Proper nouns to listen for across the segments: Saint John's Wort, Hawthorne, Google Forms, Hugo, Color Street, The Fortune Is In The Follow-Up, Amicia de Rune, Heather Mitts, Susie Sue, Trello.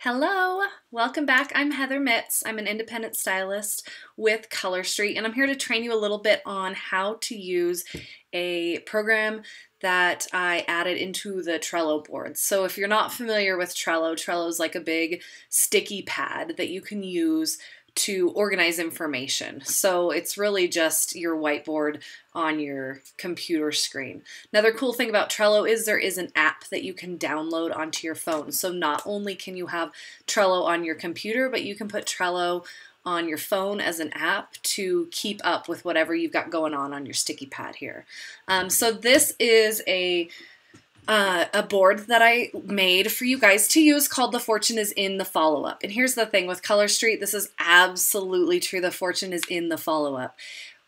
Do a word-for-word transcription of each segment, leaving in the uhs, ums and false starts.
Hello, welcome back. I'm Heather Mitts. I'm an independent stylist with Color Street, and I'm here to train you a little bit on how to use a program that I added into the Trello board. So if you're not familiar with Trello, Trello is like a big sticky pad that you can use to organize information. So it's really just your whiteboard on your computer screen. Another cool thing about Trello is there is an app that you can download onto your phone. So not only can you have Trello on your computer, but you can put Trello on your phone as an app to keep up with whatever you've got going on on your sticky pad here. Um, so this is a Uh, a board that I made for you guys to use called The Fortune Is In The Follow-Up. And here's the thing with Color Street, this is absolutely true. The fortune is in the follow-up.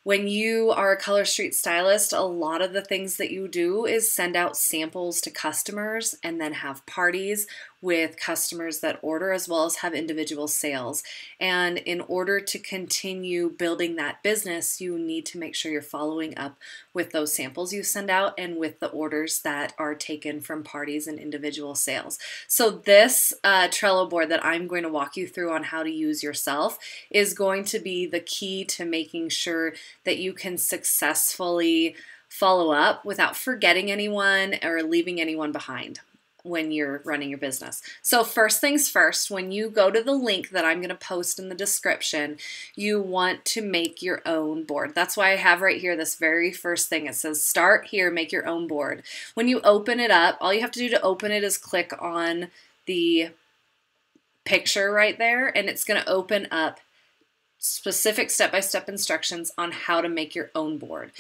When you are a Color Street stylist, a lot of the things that you do is send out samples to customers and then have parties with customers that order, as well as have individual sales. And in order to continue building that business, you need to make sure you're following up with those samples you send out and with the orders that are taken from parties and individual sales. So this uh, Trello board that I'm going to walk you through on how to use yourself is going to be the key to making sure that you can successfully follow up without forgetting anyone or leaving anyone behind when you're running your business. So first things first, when you go to the link that I'm going to post in the description, you want to make your own board. That's why I have right here this very first thing. It says start here, make your own board. When you open it up, all you have to do to open it is click on the picture right there, and it's going to open up specific step-by-step instructions on how to make your own board.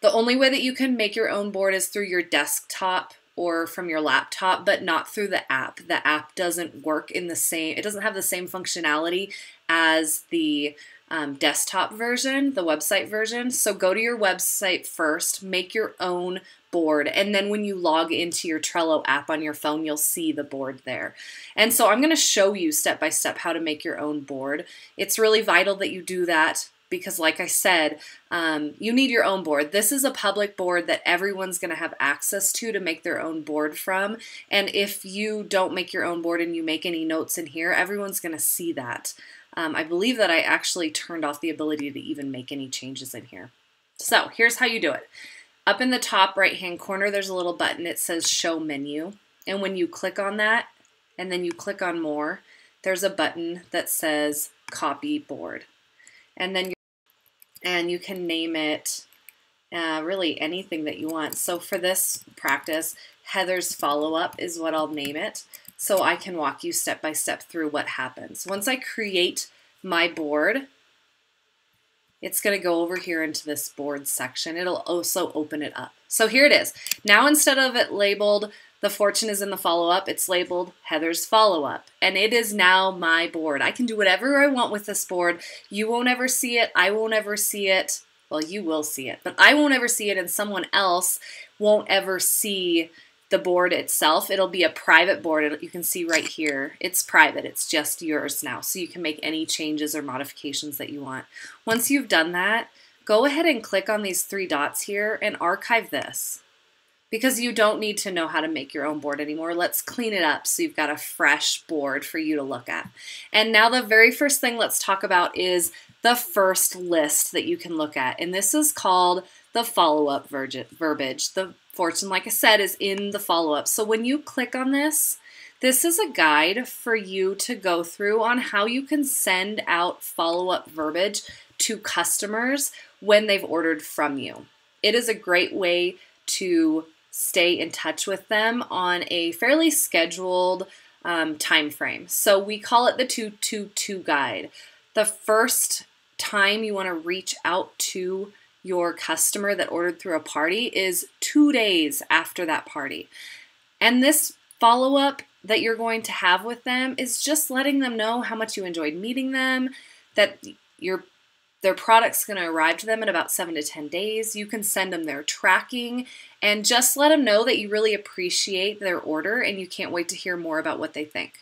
The only way that you can make your own board is through your desktop or from your laptop, but not through the app. The app doesn't work in the same, it doesn't have the same functionality as the um, desktop version, the website version. So go to your website first, make your own board, and then when you log into your Trello app on your phone, you'll see the board there. And so I'm going to show you step by step how to make your own board. It's really vital that you do that, because like I said, um, you need your own board. This is a public board that everyone's going to have access to to make their own board from. And if you don't make your own board and you make any notes in here, everyone's going to see that. Um, I believe that I actually turned off the ability to even make any changes in here. So here's how you do it. Up in the top right-hand corner, there's a little button. It says Show Menu. And when you click on that and then you click on More, there's a button that says Copy Board. And then you're And you can name it uh, really anything that you want. So for this practice, Heather's Follow-Up is what I'll name it, so I can walk you step by step through what happens. Once I create my board, it's going to go over here into this board section. It'll also open it up. So here it is. Now instead of it labeled The Fortune Is In The Follow-Up, it's labeled Heather's Follow-Up, and it is now my board. I can do whatever I want with this board. You won't ever see it. I won't ever see it. Well, you will see it, but I won't ever see it, and someone else won't ever see the board itself. It'll be a private board. You can see right here. It's private. It's just yours now, so you can make any changes or modifications that you want. Once you've done that, go ahead and click on these three dots here and archive this, because you don't need to know how to make your own board anymore. Let's clean it up so you've got a fresh board for you to look at. And now the very first thing let's talk about is the first list that you can look at. And this is called the follow-up verbiage. The fortune, like I said, is in the follow-up. So when you click on this, this is a guide for you to go through on how you can send out follow-up verbiage to customers when they've ordered from you. It is a great way to stay in touch with them on a fairly scheduled um, time frame. So we call it the two two two guide. The first time you want to reach out to your customer that ordered through a party is two days after that party. And this follow-up that you're going to have with them is just letting them know how much you enjoyed meeting them, that your their product's going to arrive to them in about seven to ten days. You can send them their tracking and just let them know that you really appreciate their order and you can't wait to hear more about what they think.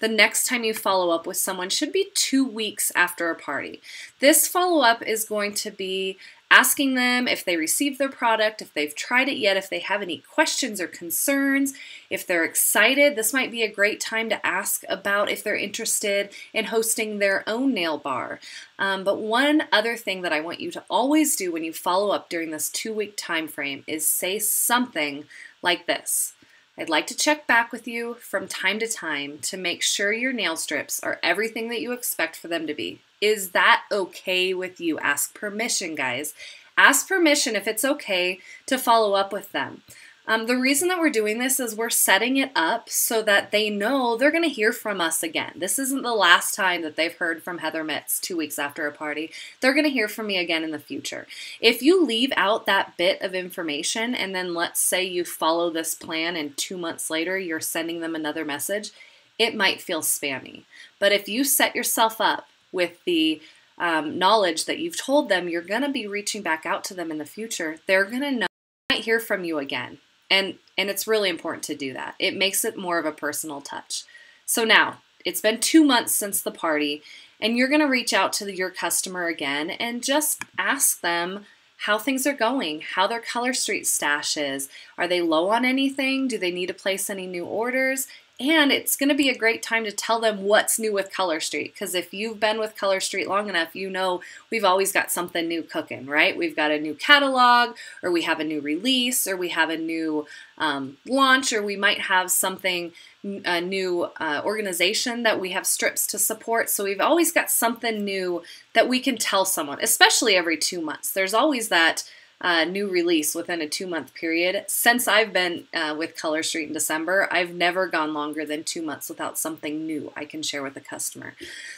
The next time you follow up with someone should be two weeks after a party. This follow-up is going to be asking them if they received their product, if they've tried it yet, if they have any questions or concerns, if they're excited. This might be a great time to ask about if they're interested in hosting their own nail bar. Um, but one other thing that I want you to always do when you follow up during this two-week time frame is say something like this. I'd like to check back with you from time to time to make sure your nail strips are everything that you expect for them to be. Is that okay with you? Ask permission, guys. Ask permission if it's okay to follow up with them. Um, the reason that we're doing this is we're setting it up so that they know they're going to hear from us again. This isn't the last time that they've heard from Heather Mitts two weeks after a party. They're going to hear from me again in the future. If you leave out that bit of information and then let's say you follow this plan and two months later you're sending them another message, it might feel spammy. But if you set yourself up with the um, knowledge that you've told them you're going to be reaching back out to them in the future, they're going to know they might hear from you again. And, and it's really important to do that. It makes it more of a personal touch. So now, it's been two months since the party, and you're going to reach out to the, your customer again and just ask them how things are going, how their Color Street stash is. Are they low on anything? Do they need to place any new orders? And it's going to be a great time to tell them what's new with Color Street, because if you've been with Color Street long enough, you know we've always got something new cooking, right? We've got a new catalog, or we have a new release, or we have a new um, launch, or we might have something, a new uh, organization that we have strips to support. So we've always got something new that we can tell someone, especially every two months. There's always that Uh, new release within a two-month period. Since I've been uh, with Color Street in December, I've never gone longer than two months without something new I can share with the customer.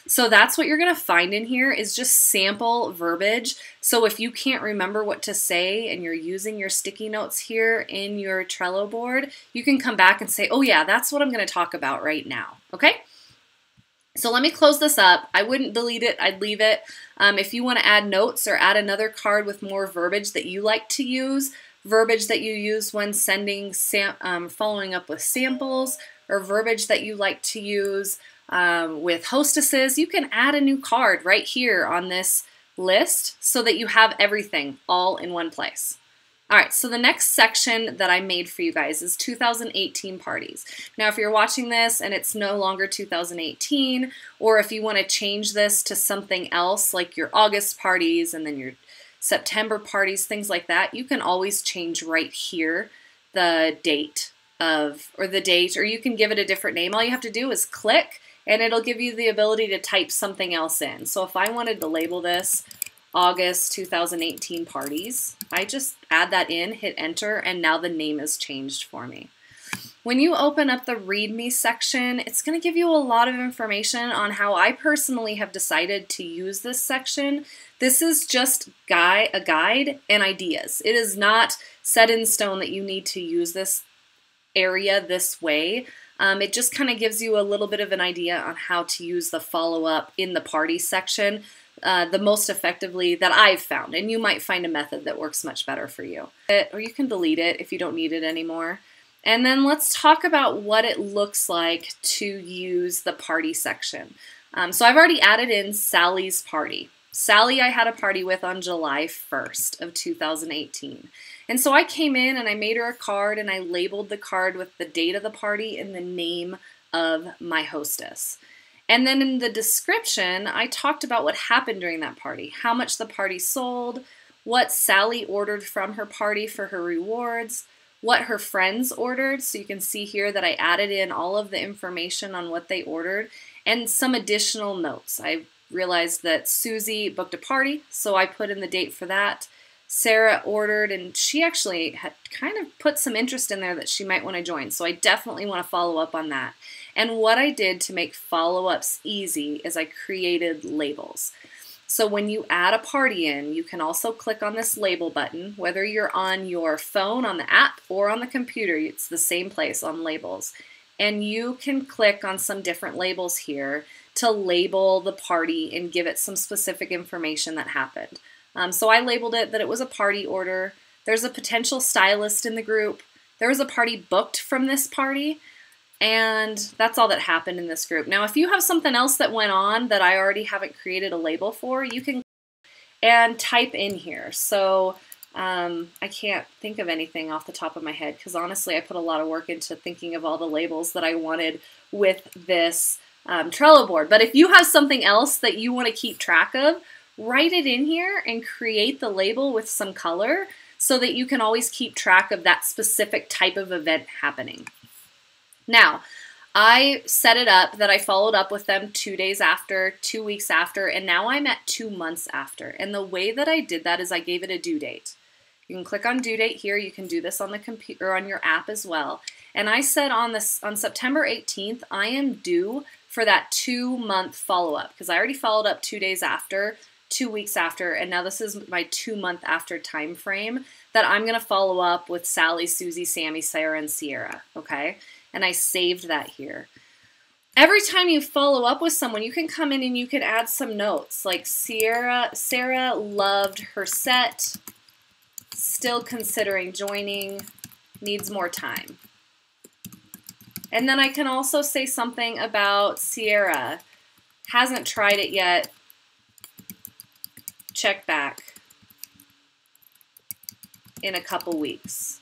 So that's what you're going to find in here is just sample verbiage. So if you can't remember what to say and you're using your sticky notes here in your Trello board, you can come back and say, oh yeah, that's what I'm going to talk about right now. Okay? So let me close this up. I wouldn't delete it. I'd leave it. Um, if you want to add notes or add another card with more verbiage that you like to use, verbiage that you use when sending, sam um, following up with samples, or verbiage that you like to use um, with hostesses, you can add a new card right here on this list so that you have everything all in one place. All right, so the next section that I made for you guys is two thousand eighteen parties. Now, if you're watching this and it's no longer two thousand eighteen, or if you want to change this to something else, like your August parties and then your September parties, things like that, you can always change right here the date of, or the date, or you can give it a different name. All you have to do is click, and it'll give you the ability to type something else in. So if I wanted to label this August two thousand eighteen parties, I just add that in, hit enter, and now the name is changed for me. When you open up the README section, it's going to give you a lot of information on how I personally have decided to use this section. This is just guy, a guide and ideas. It is not set in stone that you need to use this area this way. Um, it just kind of gives you a little bit of an idea on how to use the follow-up in the party section Uh, the most effectively that I've found, and you might find a method that works much better for you. It, or you can delete it if you don't need it anymore. And then let's talk about what it looks like to use the party section. Um, so I've already added in Sally's party. Sally I had a party with on July first of two thousand eighteen. And so I came in and I made her a card and I labeled the card with the date of the party and the name of my hostess. And then in the description, I talked about what happened during that party, how much the party sold, what Sally ordered from her party for her rewards, what her friends ordered. So you can see here that I added in all of the information on what they ordered and some additional notes. I realized that Susie booked a party, so I put in the date for that. Sarah ordered, and she actually had kind of put some interest in there that she might want to join, so I definitely want to follow up on that. And what I did to make follow-ups easy is I created labels. So when you add a party in, you can also click on this label button, whether you're on your phone, on the app, or on the computer. It's the same place on labels. And you can click on some different labels here to label the party and give it some specific information that happened. Um, so I labeled it that it was a party order. There's a potential stylist in the group. There was a party booked from this party. And that's all that happened in this group. Now, if you have something else that went on that I already haven't created a label for, you can and type in here. So um, I can't think of anything off the top of my head because honestly I put a lot of work into thinking of all the labels that I wanted with this um, Trello board. But if you have something else that you want to keep track of, write it in here and create the label with some color so that you can always keep track of that specific type of event happening. Now, I set it up that I followed up with them two days after, two weeks after, and now I'm at two months after. And the way that I did that is I gave it a due date. You can click on due date here. You can do this on the computer or on your app as well. And I said on this on September eighteenth, I am due for that two month follow up because I already followed up two days after, two weeks after, and now this is my two month after time frame that I'm gonna follow up with Sally, Susie, Sammy, Sarah, and Sierra. Okay. And I saved that here. Every time you follow up with someone, you can come in and you can add some notes. Like Sierra, Sarah loved her set, still considering joining, needs more time. And then I can also say something about Sierra, hasn't tried it yet, check back in a couple weeks.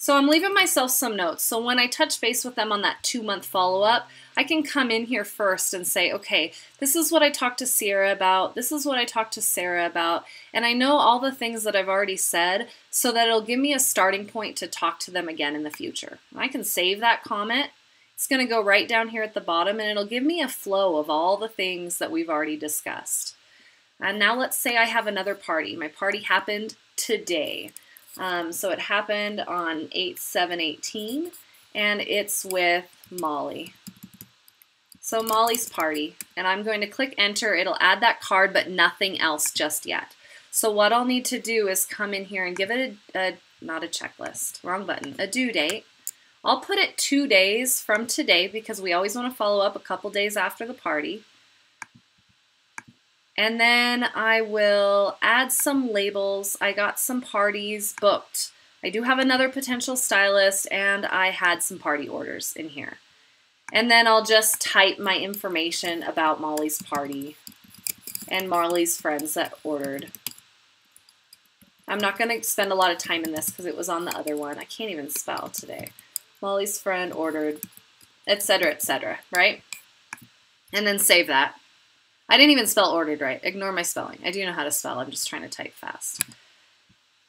So I'm leaving myself some notes. So when I touch base with them on that two-month follow-up, I can come in here first and say, okay, this is what I talked to Sierra about, this is what I talked to Sarah about, and I know all the things that I've already said so that it'll give me a starting point to talk to them again in the future. I can save that comment. It's going to go right down here at the bottom, and it'll give me a flow of all the things that we've already discussed. And now let's say I have another party. My party happened today. Um, so it happened on eight seven eighteen, and it's with Molly. So Molly's party, and I'm going to click enter. It'll add that card, but nothing else just yet. So what I'll need to do is come in here and give it a, a not a checklist, wrong button, a due date. I'll put it two days from today because we always want to follow up a couple days after the party. And then I will add some labels. I got some parties booked. I do have another potential stylist, and I had some party orders in here. And then I'll just type my information about Molly's party and Molly's friends that ordered. I'm not going to spend a lot of time in this because it was on the other one. I can't even spell today. Molly's friend ordered, et cetera, et cetera, right? And then save that. I didn't even spell ordered right. Ignore my spelling. I do know how to spell. I'm just trying to type fast.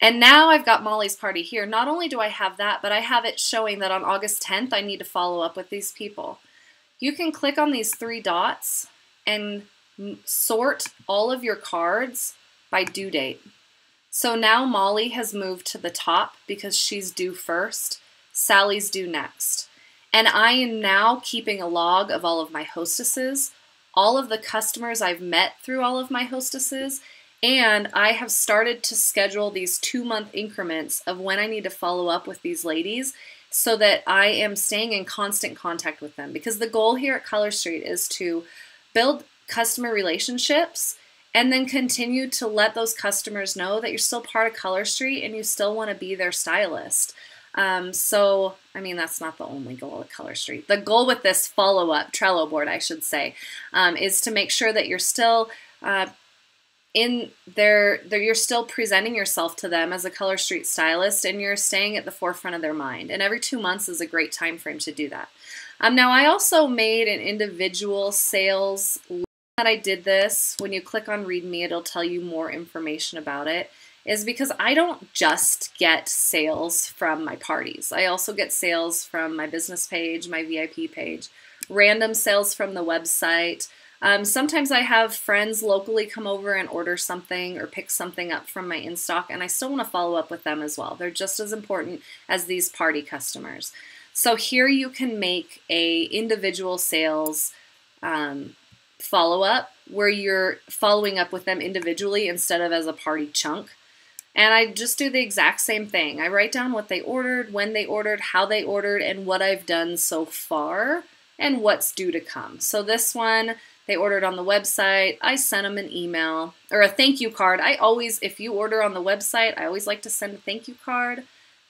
And now I've got Molly's party here. Not only do I have that, but I have it showing that on August tenth, I need to follow up with these people. You can click on these three dots and sort all of your cards by due date. So now Molly has moved to the top because she's due first. Sally's due next. And I am now keeping a log of all of my hostesses, all of the customers I've met through all of my hostesses, and I have started to schedule these two-month increments of when I need to follow up with these ladies so that I am staying in constant contact with them. Because the goal here at Color Street is to build customer relationships and then continue to let those customers know that you're still part of Color Street and you still want to be their stylist. Um, so, I mean, that's not the only goal of Color Street. The goal with this follow-up Trello board, I should say, um, is to make sure that you're still uh, in their, their, you're still presenting yourself to them as a Color Street stylist, and you're staying at the forefront of their mind. And every two months is a great time frame to do that. Um, now, I also made an individual sales list that I did this. When you click on Read Me, it'll tell you more information about it. Is because I don't just get sales from my parties. I also get sales from my business page, my V I P page, random sales from the website. Um, sometimes I have friends locally come over and order something or pick something up from my in-stock, and I still want to follow up with them as well. They're just as important as these party customers. So here you can make a individual sales um, follow-up where you're following up with them individually instead of as a party chunk. And I just do the exact same thing. I write down what they ordered, when they ordered, how they ordered, and what I've done so far, and what's due to come. So this one, they ordered on the website. I sent them an email or a thank you card. I always, if you order on the website, I always like to send a thank you card.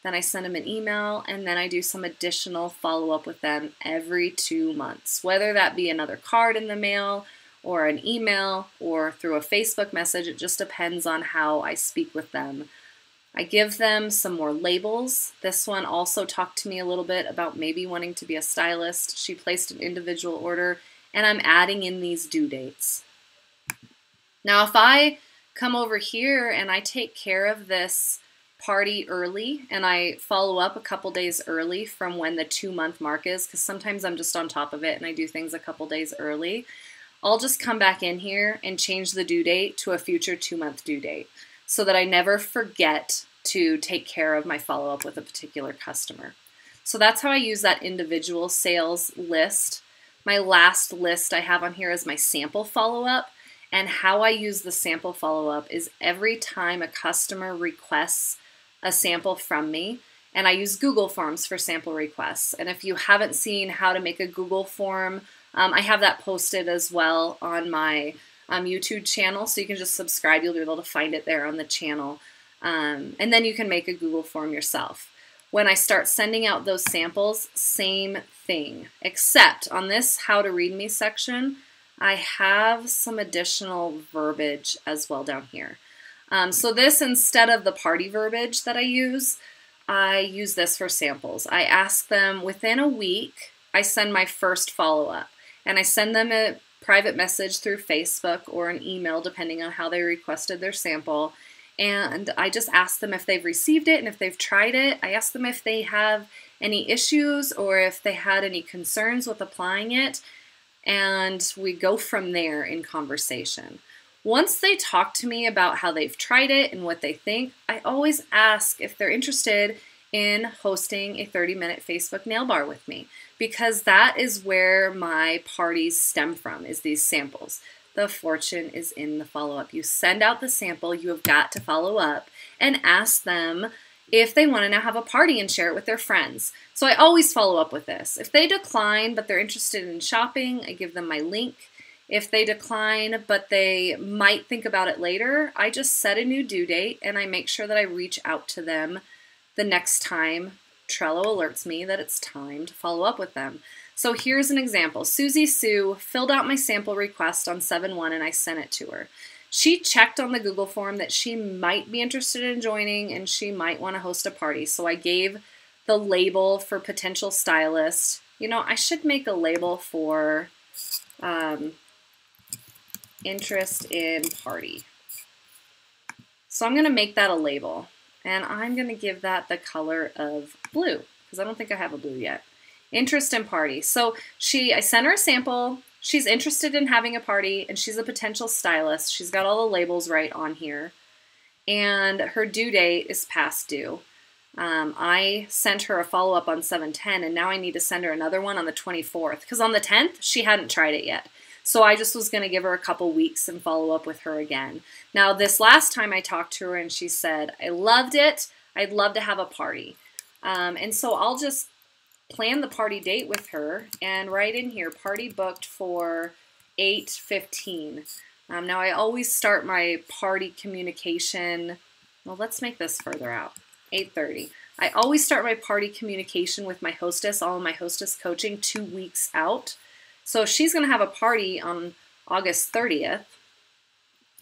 Then I send them an email, and then I do some additional follow-up with them every two months, whether that be another card in the mail or an email or through a Facebook message. It just depends on how I speak with them. I give them some more labels. This one also talked to me a little bit about maybe wanting to be a stylist. She placed an individual order, and I'm adding in these due dates. Now, if I come over here and I take care of this party early and I follow up a couple days early from when the two month mark is, because sometimes I'm just on top of it and I do things a couple days early, I'll just come back in here and change the due date to a future two month due date, so that I never forget to take care of my follow-up with a particular customer. So that's how I use that individual sales list. My last list I have on here is my sample follow-up, and how I use the sample follow-up is every time a customer requests a sample from me, and I use Google Forms for sample requests. And if you haven't seen how to make a Google form, um, I have that posted as well on my Um, YouTube channel, so you can just subscribe. You'll be able to find it there on the channel. Um, and then you can make a Google form yourself. When I start sending out those samples, same thing, except on this how to read me section, I have some additional verbiage as well down here. Um, so this, instead of the party verbiage that I use, I use this for samples. I ask them within a week, I send my first follow-up, and I send them a private message through Facebook or an email, depending on how they requested their sample. And I just ask them if they've received it and if they've tried it. I ask them if they have any issues or if they had any concerns with applying it. And we go from there in conversation. Once they talk to me about how they've tried it and what they think, I always ask if they're interested in hosting a thirty minute Facebook nail bar with me, because that is where my parties stem from, is these samples. The fortune is in the follow-up. You send out the sample, you have got to follow up and ask them if they want to now have a party and share it with their friends. So I always follow up with this. If they decline but they're interested in shopping, I give them my link. If they decline but they might think about it later, I just set a new due date and I make sure that I reach out to them the next time Trello alerts me that it's time to follow up with them. So here's an example. Susie Sue filled out my sample request on seven one and I sent it to her. She checked on the Google form that she might be interested in joining and she might want to host a party. So I gave the label for potential stylist. You know, I should make a label for um, interest in party. So I'm going to make that a label. And I'm going to give that the color of blue, because I don't think I have a blue yet. Interest in party. So she, I sent her a sample. She's interested in having a party, and she's a potential stylist. She's got all the labels right on here. And her due date is past due. Um, I sent her a follow-up on seven ten, and now I need to send her another one on the twenty-fourth, because on the tenth, she hadn't tried it yet. So I just was going to give her a couple weeks and follow up with her again. Now, this last time I talked to her and she said, I loved it. I'd love to have a party. Um, and so I'll just plan the party date with her and write in here, party booked for eight fifteen. Um, now, I always start my party communication. Well, let's make this further out, eight thirty. I always start my party communication with my hostess, all of my hostess coaching, two weeks out. So if she's going to have a party on August thirtieth,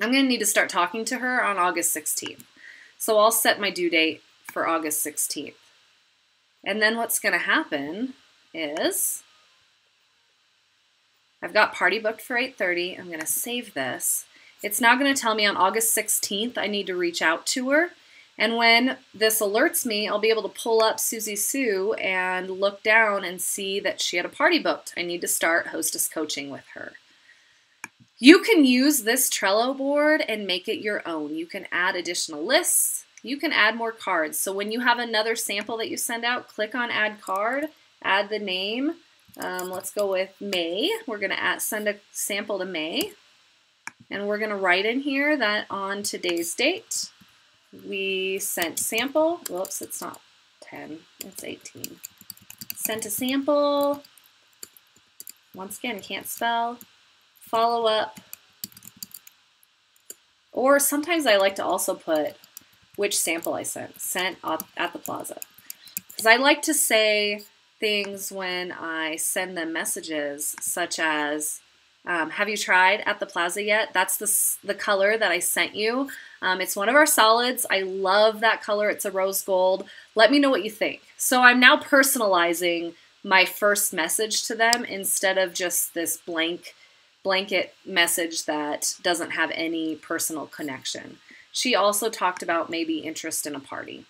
I'm going to need to start talking to her on August sixteenth. So I'll set my due date for August sixteenth. And then what's going to happen is I've got party booked for eight thirty. I'm going to save this. It's now going to tell me on August sixteenth I need to reach out to her. And when this alerts me, I'll be able to pull up Susie Sue and look down and see that she had a party booked. I need to start hostess coaching with her. You can use this Trello board and make it your own. You can add additional lists. You can add more cards. So when you have another sample that you send out, click on Add Card, add the name. Um, let's go with May. We're going to send a sample to May. And we're going to write in here that on today's date, we sent sample, whoops, it's not ten, it's eighteen. Sent a sample, once again, can't spell, follow up, or sometimes I like to also put which sample I sent, sent at the plaza. Because I like to say things when I send them messages, such as, Um, have you tried At the Plaza yet? That's the, the color that I sent you. Um, it's one of our solids. I love that color. It's a rose gold. Let me know what you think. So I'm now personalizing my first message to them instead of just this blank blanket message that doesn't have any personal connection. She also talked about maybe interest in a party.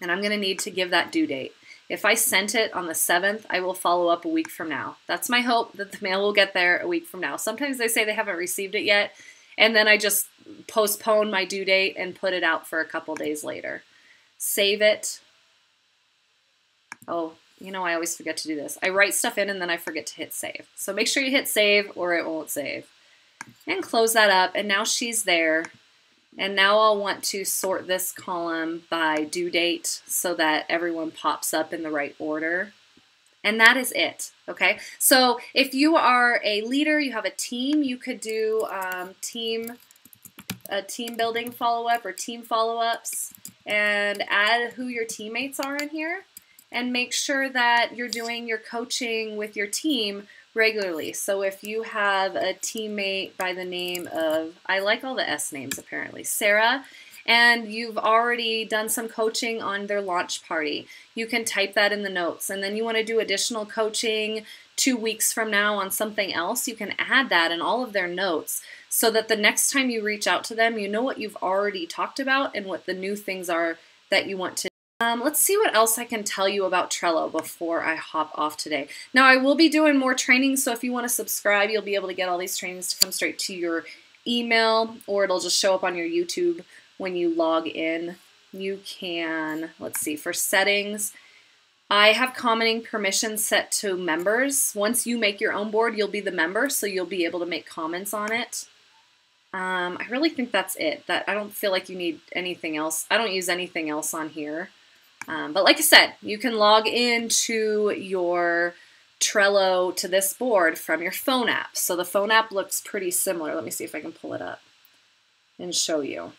And I'm going to need to give that due date. If I sent it on the seventh, I will follow up a week from now. That's my hope, that the mail will get there a week from now. Sometimes they say they haven't received it yet, and then I just postpone my due date and put it out for a couple days later. Save it. Oh, you know, I always forget to do this. I write stuff in and then I forget to hit save. So make sure you hit save or it won't save. And close that up, and now she's there. And now I'll want to sort this column by due date so that everyone pops up in the right order. And that is it, okay? So if you are a leader, you have a team, you could do um, team, a team building follow-up or team follow-ups, and add who your teammates are in here, and make sure that you're doing your coaching with your team regularly. So if you have a teammate by the name of, I like all the S names apparently, Sarah, and you've already done some coaching on their launch party, you can type that in the notes. And then you want to do additional coaching two weeks from now on something else, you can add that in all of their notes so that the next time you reach out to them, you know what you've already talked about and what the new things are that you want to do. Um, let's see what else I can tell you about Trello before I hop off today. Now, I will be doing more training, so if you want to subscribe, you'll be able to get all these trainings to come straight to your email, or it'll just show up on your YouTube when you log in. You can, let's see, for settings, I have commenting permissions set to members. Once you make your own board, you'll be the member, so you'll be able to make comments on it. Um, I really think that's it. That I don't feel like you need anything else. I don't use anything else on here. Um, but like I said, you can log into your Trello to this board from your phone app. So the phone app looks pretty similar. Let me see if I can pull it up and show you.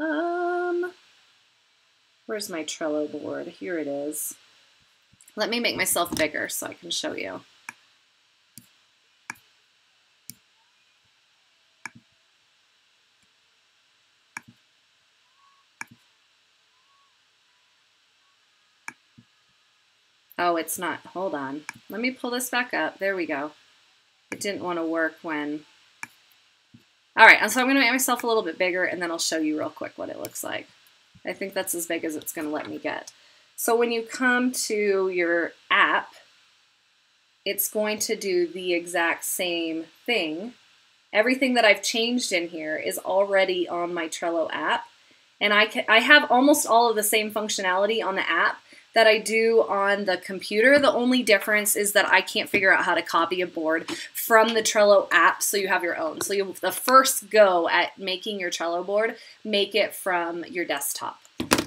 Um, where's my Trello board? Here it is. Let me make myself bigger so I can show you. Oh, it's not. Hold on. Let me pull this back up. There we go. It didn't want to work when... All right, so I'm going to make myself a little bit bigger, and then I'll show you real quick what it looks like. I think that's as big as it's going to let me get. So when you come to your app, it's going to do the exact same thing. Everything that I've changed in here is already on my Trello app, and I can, I have almost all of the same functionality on the app that I do on the computer. The only difference is that I can't figure out how to copy a board from the Trello app so you have your own. So you, the first go at making your Trello board, make it from your desktop.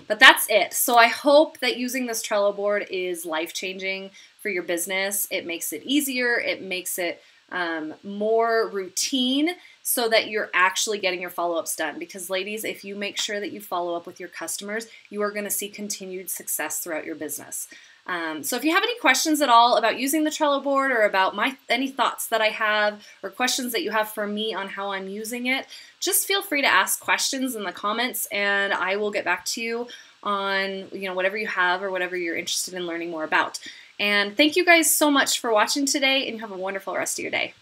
But that's it. So I hope that using this Trello board is life-changing for your business. It makes it easier. It makes it um, more routine so that you're actually getting your follow-ups done. Because ladies, if you make sure that you follow up with your customers, you are going to see continued success throughout your business. Um, so if you have any questions at all about using the Trello board, or about my any thoughts that I have, or questions that you have for me on how I'm using it, just feel free to ask questions in the comments, and I will get back to you on you know whatever you have or whatever you're interested in learning more about. And thank you guys so much for watching today, and have a wonderful rest of your day.